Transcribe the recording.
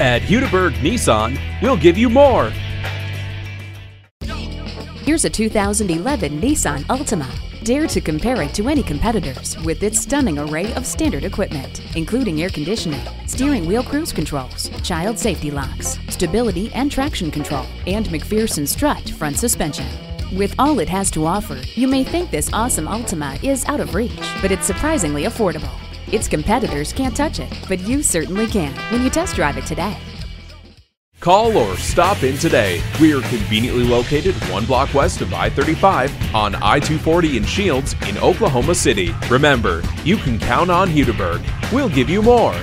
At Hudiburg Nissan, we'll give you more. Here's a 2011 Nissan Altima. Dare to compare it to any competitors with its stunning array of standard equipment, including air conditioning, steering wheel cruise controls, child safety locks, stability and traction control, and McPherson strut front suspension. With all it has to offer, you may think this awesome Altima is out of reach, but it's surprisingly affordable. Its competitors can't touch it, but you certainly can when you test drive it today. Call or stop in today. We are conveniently located one block west of I-35 on I-240 in Shields in Oklahoma City. Remember, you can count on Hudiburg. We'll give you more.